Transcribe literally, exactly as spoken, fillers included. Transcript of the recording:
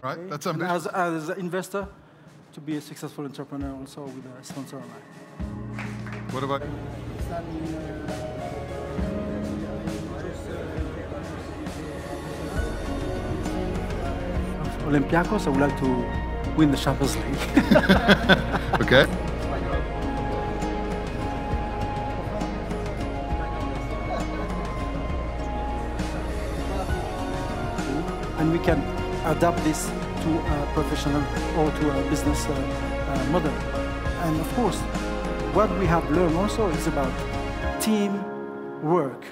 Right, okay. That's amazing. As, as an investor, to be a successful entrepreneur also with a sponsor online. What about you? Olympiakos, I would like to win the Shoppers League. Okay. And we can adapt this to a professional or to a business uh, uh, model. And of course, what we have learned also is about team work.